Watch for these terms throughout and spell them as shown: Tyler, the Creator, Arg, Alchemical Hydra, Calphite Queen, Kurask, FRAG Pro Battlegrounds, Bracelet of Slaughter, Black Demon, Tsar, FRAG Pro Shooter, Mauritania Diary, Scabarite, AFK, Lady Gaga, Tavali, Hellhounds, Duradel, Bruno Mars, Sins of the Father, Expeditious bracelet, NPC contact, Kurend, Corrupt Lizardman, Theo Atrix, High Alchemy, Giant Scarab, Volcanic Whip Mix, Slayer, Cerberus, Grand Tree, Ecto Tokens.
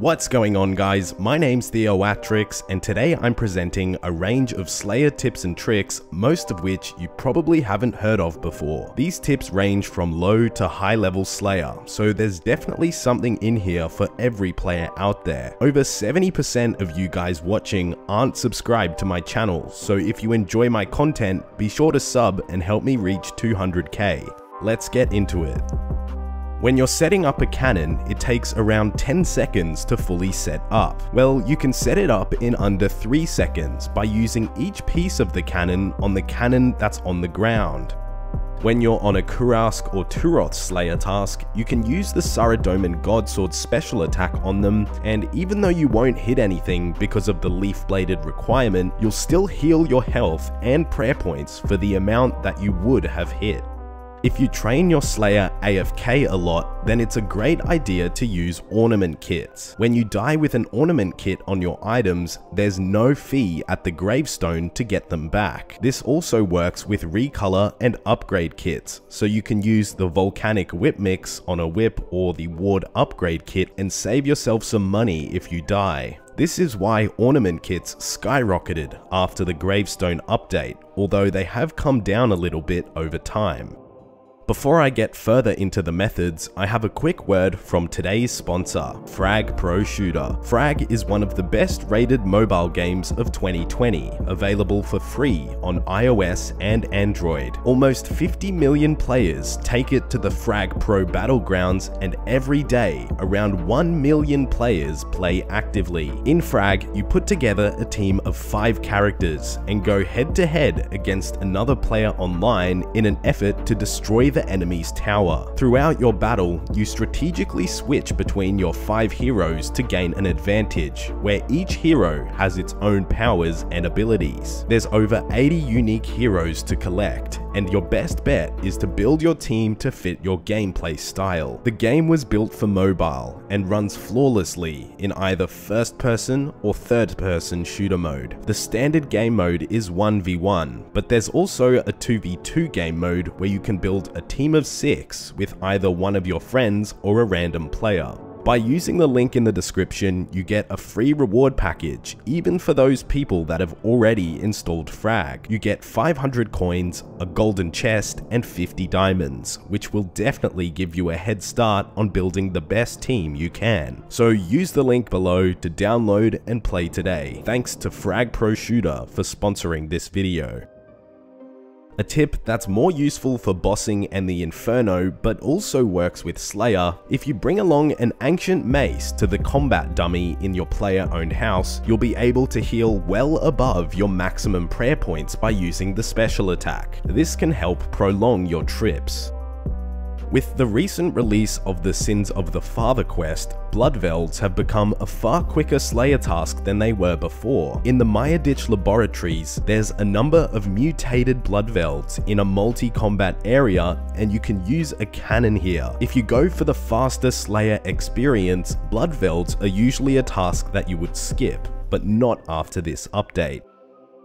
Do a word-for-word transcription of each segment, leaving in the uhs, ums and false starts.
What's going on, guys? My name's Theo Atrix, and today I'm presenting a range of Slayer tips and tricks, most of which you probably haven't heard of before. These tips range from low to high level Slayer, so there's definitely something in here for every player out there. Over seventy percent of you guys watching aren't subscribed to my channel, so if you enjoy my content, be sure to sub and help me reach two hundred K. Let's get into it. When you're setting up a cannon, it takes around ten seconds to fully set up. Well, you can set it up in under three seconds by using each piece of the cannon on the cannon that's on the ground. When you're on a Kurask or Turoth Slayer task, you can use the Saradomin God Sword special attack on them, and even though you won't hit anything because of the leaf-bladed requirement, you'll still heal your health and prayer points for the amount that you would have hit. If you train your Slayer A F K a lot, then it's a great idea to use ornament kits. When you die with an ornament kit on your items, there's no fee at the gravestone to get them back. This also works with recolor and upgrade kits, so you can use the Volcanic Whip Mix on a whip or the Ward Upgrade Kit and save yourself some money if you die. This is why ornament kits skyrocketed after the gravestone update, although they have come down a little bit over time. Before I get further into the methods, I have a quick word from today's sponsor, FRAG Pro Shooter. FRAG is one of the best rated mobile games of twenty twenty, available for free on iOS and Android. Almost fifty million players take it to the FRAG Pro Battlegrounds, and every day, around one million players play actively. In FRAG, you put together a team of five characters and go head-to-head against another player online in an effort to destroy the enemy's tower. Throughout your battle, you strategically switch between your five heroes to gain an advantage, where each hero has its own powers and abilities. There's over eighty unique heroes to collect, and your best bet is to build your team to fit your gameplay style. The game was built for mobile and runs flawlessly in either first-person or third-person shooter mode. The standard game mode is one v one, but there's also a two v two game mode where you can build a team of six with either one of your friends or a random player. By using the link in the description, you get a free reward package, even for those people that have already installed FRAG. You get five hundred coins, a golden chest, and fifty diamonds, which will definitely give you a head start on building the best team you can. So use the link below to download and play today. Thanks to FRAG Pro Shooter for sponsoring this video. A tip that's more useful for bossing and the Inferno, but also works with Slayer: if you bring along an ancient mace to the combat dummy in your player-owned house, you'll be able to heal well above your maximum prayer points by using the special attack. This can help prolong your trips. With the recent release of the Sins of the Father quest, Bloodvelds have become a far quicker Slayer task than they were before. In the Meiyerditch Laboratories, there's a number of mutated Bloodvelds in a multi-combat area, and you can use a cannon here. If you go for the faster Slayer experience, Bloodvelds are usually a task that you would skip, but not after this update.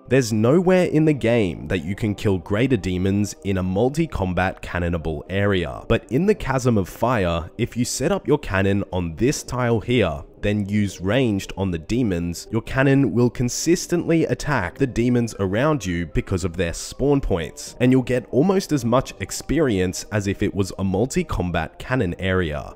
There's nowhere in the game that you can kill greater demons in a multi-combat cannonable area, but in the Chasm of Fire, if you set up your cannon on this tile here, then use ranged on the demons, your cannon will consistently attack the demons around you because of their spawn points, and you'll get almost as much experience as if it was a multi-combat cannon area.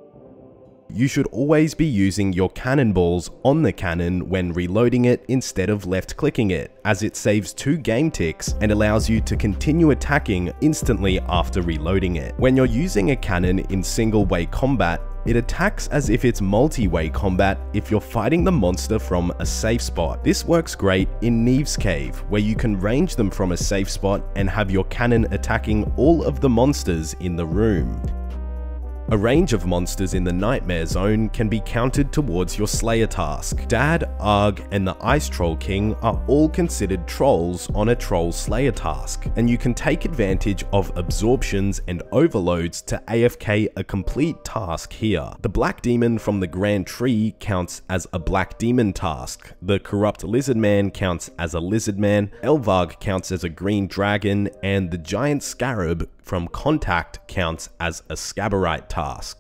You should always be using your cannonballs on the cannon when reloading it instead of left-clicking it, as it saves two game ticks and allows you to continue attacking instantly after reloading it. When you're using a cannon in single-way combat, it attacks as if it's multi-way combat if you're fighting the monster from a safe spot. This works great in Nieve's Cave, where you can range them from a safe spot and have your cannon attacking all of the monsters in the room. A range of monsters in the Nightmare Zone can be counted towards your Slayer task. Jad, Arg, and the Ice Troll King are all considered trolls on a Troll Slayer task, and you can take advantage of absorptions and overloads to A F K a complete task here. The Black Demon from the Grand Tree counts as a Black Demon task, the Corrupt Lizardman counts as a Lizardman, Elvarg counts as a Green Dragon, and the Giant Scarab from Contact counts as a Scabarite task.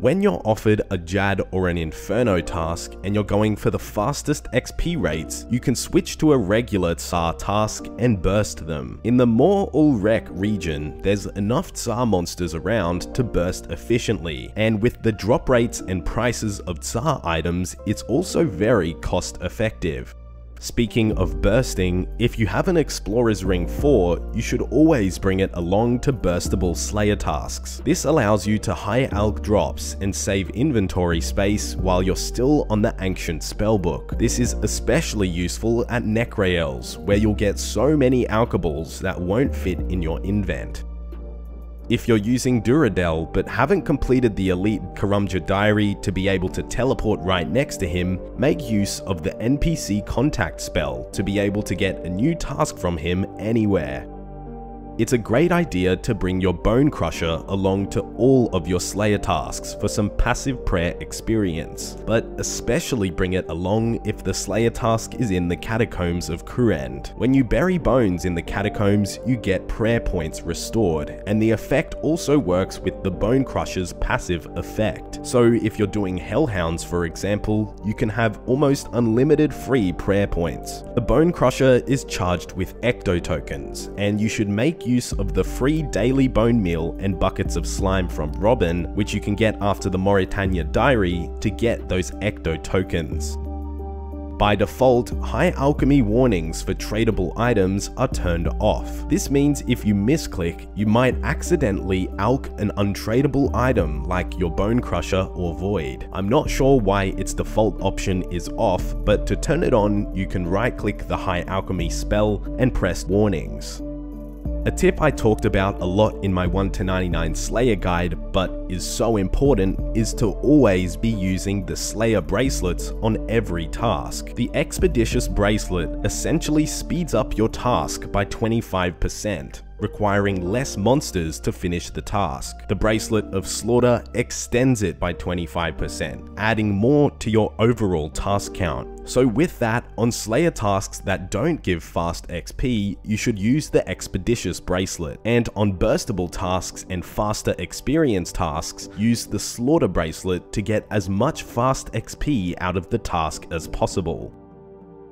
When you're offered a Jad or an Inferno task and you're going for the fastest X P rates, you can switch to a regular Tsar task and burst them. In the Mor Ul Rek region, there's enough Tsar monsters around to burst efficiently, and with the drop rates and prices of Tsar items, it's also very cost effective. Speaking of bursting, if you have an Explorer's Ring four, you should always bring it along to burstable Slayer tasks. This allows you to high alch drops and save inventory space while you're still on the Ancient Spellbook. This is especially useful at Necraels, where you'll get so many alchables that won't fit in your invent. If you're using Duradel but haven't completed the elite Kurumja Diary to be able to teleport right next to him, make use of the N P C Contact spell to be able to get a new task from him anywhere. It's a great idea to bring your Bone Crusher along to all of your Slayer tasks for some passive prayer experience, but especially bring it along if the Slayer task is in the Catacombs of Kurend. When you bury bones in the Catacombs, you get prayer points restored, and the effect also works with the Bone Crusher's passive effect. So if you're doing Hellhounds, for example, you can have almost unlimited free prayer points. The Bone Crusher is charged with Ecto Tokens, and you should make use of the free daily bone meal and buckets of slime from Robin, which you can get after the Mauritania Diary, to get those Ecto Tokens. By default, High Alchemy warnings for tradable items are turned off. This means if you misclick, you might accidentally alch an untradable item like your Bone Crusher or Void. I'm not sure why its default option is off, but to turn it on, you can right-click the High Alchemy spell and press Warnings. A tip I talked about a lot in my one to ninety-nine Slayer guide, but is so important, is to always be using the Slayer bracelets on every task. The Expeditious bracelet essentially speeds up your task by twenty-five percent. Requiring less monsters to finish the task. The Bracelet of Slaughter extends it by twenty-five percent, adding more to your overall task count. So with that, on Slayer tasks that don't give fast X P, you should use the Expeditious Bracelet. And on burstable tasks and faster experience tasks, use the Slaughter Bracelet to get as much fast X P out of the task as possible.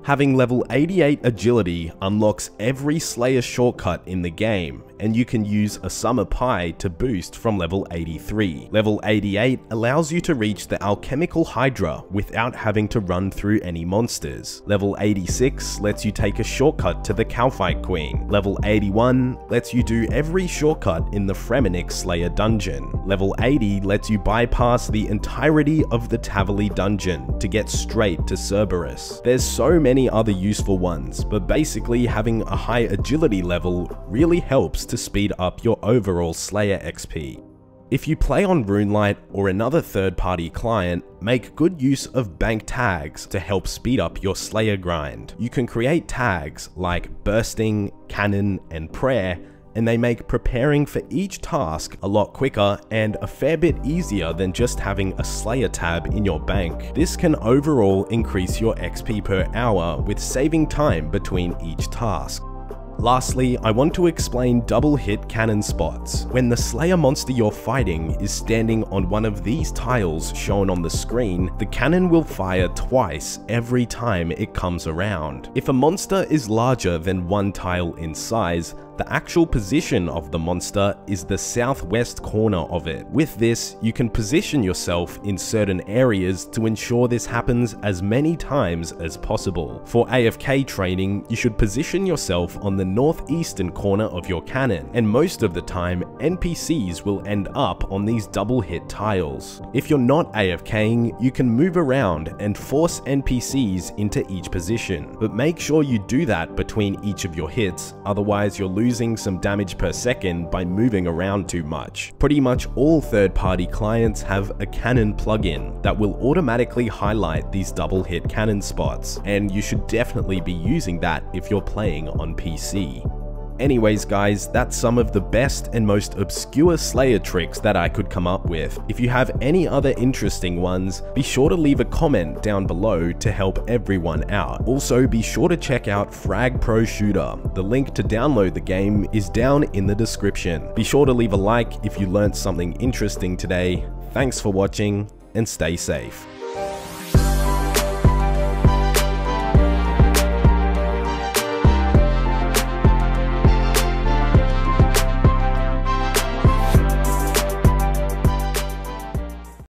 Having level eighty-eight agility unlocks every Slayer shortcut in the game, and you can use a Summer Pie to boost from level eighty-three. Level eighty-eight allows you to reach the Alchemical Hydra without having to run through any monsters. Level eighty-six lets you take a shortcut to the Calphite Queen. Level eighty-one lets you do every shortcut in the Fremenic Slayer dungeon. Level eighty lets you bypass the entirety of the Tavali dungeon to get straight to Cerberus. There's so many other useful ones, but basically having a high agility level really helps to speed up your overall Slayer X P. If you play on RuneLite or another third-party client, make good use of bank tags to help speed up your Slayer grind. You can create tags like Bursting, Cannon, and Prayer, and they make preparing for each task a lot quicker and a fair bit easier than just having a Slayer tab in your bank. This can overall increase your X P per hour with saving time between each task. Lastly, I want to explain double hit cannon spots. When the Slayer monster you're fighting is standing on one of these tiles shown on the screen, the cannon will fire twice every time it comes around. If a monster is larger than one tile in size, the actual position of the monster is the southwest corner of it. With this, you can position yourself in certain areas to ensure this happens as many times as possible. For A F K training, you should position yourself on the northeastern corner of your cannon, and most of the time, N P Cs will end up on these double hit tiles. If you're not AFKing, you can move around and force N P Cs into each position, but make sure you do that between each of your hits, otherwise you're losing losing some damage per second by moving around too much. Pretty much all third-party clients have a cannon plugin that will automatically highlight these double hit cannon spots, and you should definitely be using that if you're playing on P C. Anyways guys, that's some of the best and most obscure Slayer tricks that I could come up with. If you have any other interesting ones, be sure to leave a comment down below to help everyone out. Also, be sure to check out FRAG Pro Shooter. The link to download the game is down in the description. Be sure to leave a like if you learned something interesting today. Thanks for watching and stay safe.